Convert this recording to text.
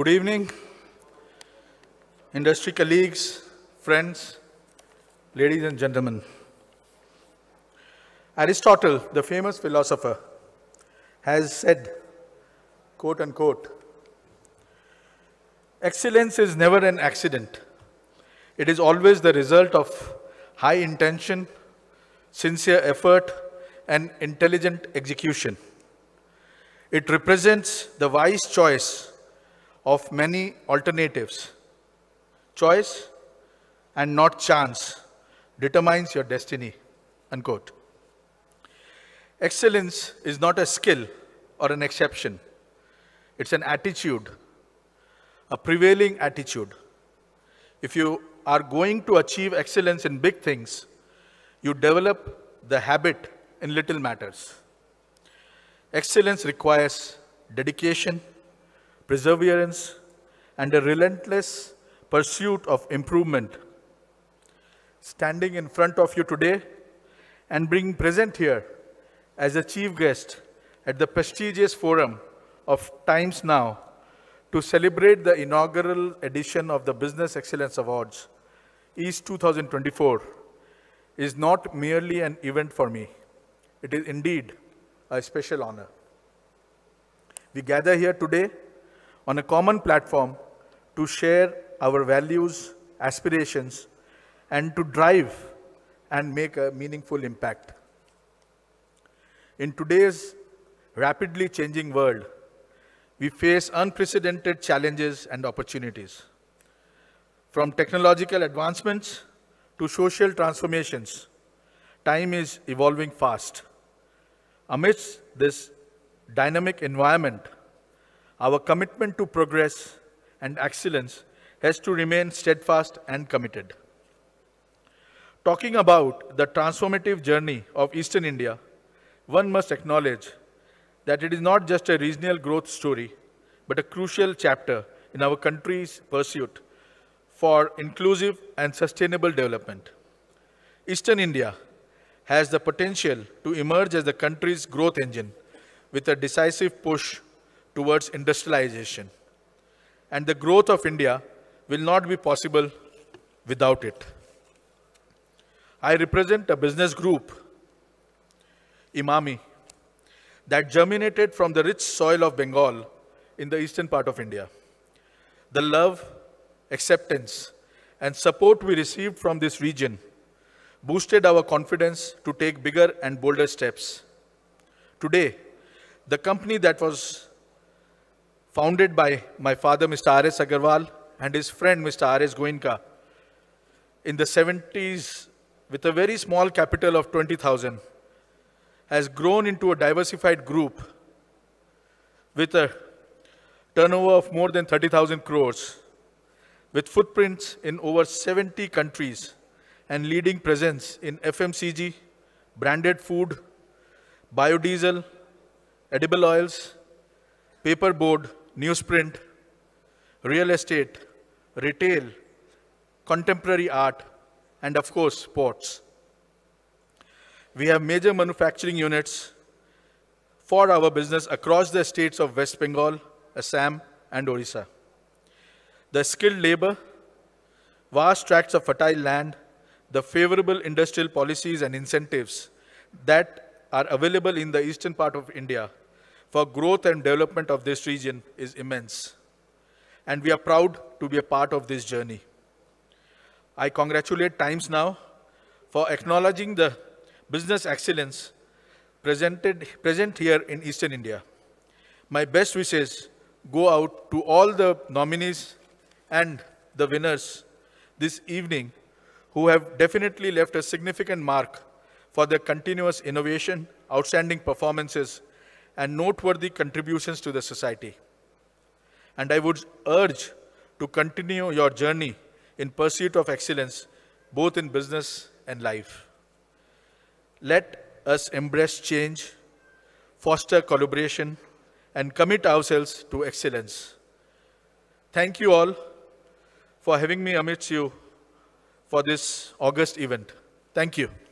Good evening, industry colleagues, friends, ladies and gentlemen. Aristotle, the famous philosopher, has said, quote unquote, "Excellence is never an accident. It is always the result of high intention, sincere effort, and intelligent execution. It represents the wise choice of many alternatives. Choice and not chance determines your destiny," unquote. Excellence is not a skill or an exception. It's an attitude, a prevailing attitude. If you are going to achieve excellence in big things, you develop the habit in little matters. Excellence requires dedication, perseverance, and a relentless pursuit of improvement. Standing in front of you today and being present here as a chief guest at the prestigious forum of Times Now to celebrate the inaugural edition of the Business Excellence Awards, EASE 2024, is not merely an event for me. It is indeed a special honor. We gather here today on a common platform to share our values, aspirations, and to drive and make a meaningful impact. In today's rapidly changing world, we face unprecedented challenges and opportunities. From technological advancements to social transformations, time is evolving fast. Amidst this dynamic environment, our commitment to progress and excellence has to remain steadfast and committed. Talking about the transformative journey of Eastern India, one must acknowledge that it is not just a regional growth story, but a crucial chapter in our country's pursuit for inclusive and sustainable development. Eastern India has the potential to emerge as the country's growth engine with a decisive push towards industrialization. And the growth of India will not be possible without it. I represent a business group, Emami, that germinated from the rich soil of Bengal in the eastern part of India. The love, acceptance, and support we received from this region boosted our confidence to take bigger and bolder steps. Today, the company that was founded by my father, Mr. R.S. Agarwal, and his friend, Mr. R.S. Goenka, in the 70s, with a very small capital of 20,000, has grown into a diversified group with a turnover of more than 30,000 crores, with footprints in over 70 countries and leading presence in FMCG, branded food, biodiesel, edible oils, paperboard, newsprint, real estate, retail, contemporary art, and of course, sports. We have major manufacturing units for our business across the states of West Bengal, Assam, and Orissa. The skilled labor, vast tracts of fertile land, the favorable industrial policies and incentives that are available in the eastern part of India for growth and development of this region is immense. And we are proud to be a part of this journey. I congratulate Times Now for acknowledging the business excellence present here in Eastern India. My best wishes go out to all the nominees and the winners this evening who have definitely left a significant mark for their continuous innovation, outstanding performances, and noteworthy contributions to the society. And I would urge to continue your journey in pursuit of excellence, both in business and life. Let us embrace change, foster collaboration, and commit ourselves to excellence. Thank you all for having me amidst you for this August event. Thank you.